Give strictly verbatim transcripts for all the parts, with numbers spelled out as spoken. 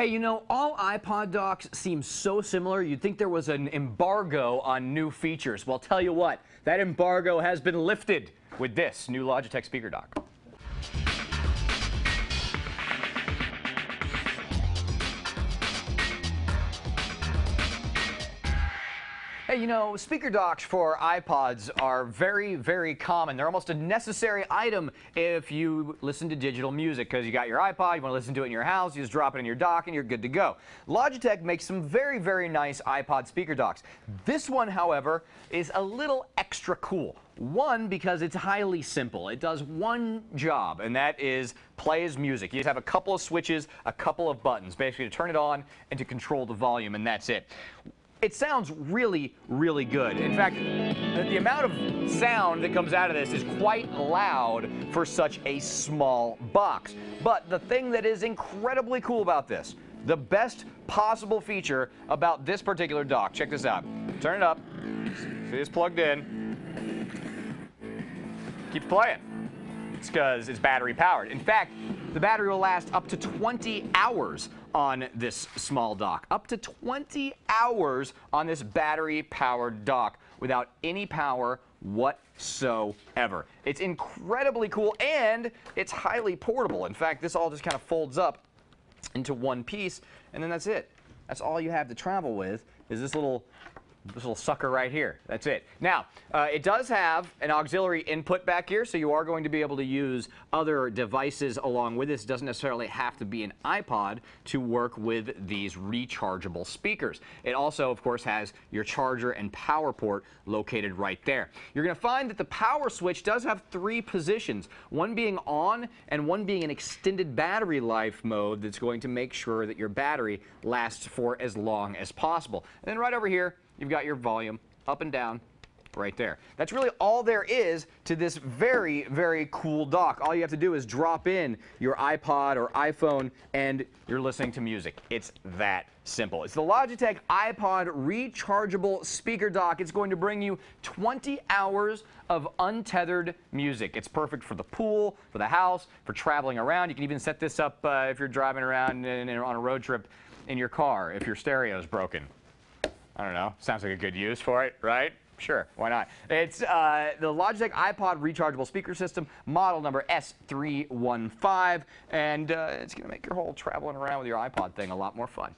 Hey, you know, all iPod docs seem so similar, you'd think there was an embargo on new features. Well, tell you what, that embargo has been lifted with this new Logitech speaker dock. Hey, you know, speaker docks for iPods are very, very common. They're almost a necessary item if you listen to digital music, because you got your iPod, you want to listen to it in your house, you just drop it in your dock and you're good to go. Logitech makes some very, very nice iPod speaker docks. This one, however, is a little extra cool. One, because it's highly simple. It does one job, and that is plays music. You just have a couple of switches, a couple of buttons, basically to turn it on and to control the volume, and that's it. It sounds really, really good. In fact, the amount of sound that comes out of this is quite loud for such a small box. But the thing that is incredibly cool about this, the best possible feature about this particular dock, check this out. Turn it up. See, it's plugged in. Keeps playing. It's because it's battery powered. In fact, the battery will last up to twenty hours on this small dock. Up to twenty hours on this battery powered dock without any power whatsoever. It's incredibly cool and it's highly portable. In fact, this all just kind of folds up into one piece and then that's it. That's all you have to travel with is this little This little sucker right here. That's it. Now, uh, it does have an auxiliary input back here, so you are going to be able to use other devices along with this. It doesn't necessarily have to be an iPod to work with these rechargeable speakers. It also, of course, has your charger and power port located right there. You're going to find that the power switch does have three positions, one being on and one being an extended battery life mode that's going to make sure that your battery lasts for as long as possible. And then right over here, you've got your volume up and down right there. That's really all there is to this very, very cool dock. All you have to do is drop in your iPod or iPhone and you're listening to music. It's that simple. It's the Logitech iPod rechargeable speaker dock. It's going to bring you twenty hours of untethered music. It's perfect for the pool, for the house, for traveling around. You can even set this up uh, if you're driving around and, and on a road trip in your car if your stereo's broken. I don't know. Sounds like a good use for it, right? Sure, why not? It's uh, the Logitech iPod rechargeable speaker system, model number S three one five, and uh, it's going to make your whole traveling around with your iPod thing a lot more fun.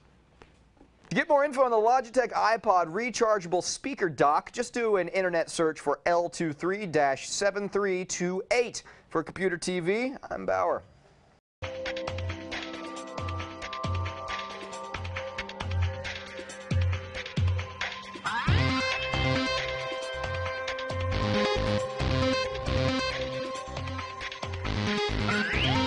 To get more info on the Logitech iPod rechargeable speaker dock, just do an internet search for L two three seven three two eight. For Computer T V, I'm Bauer. All right.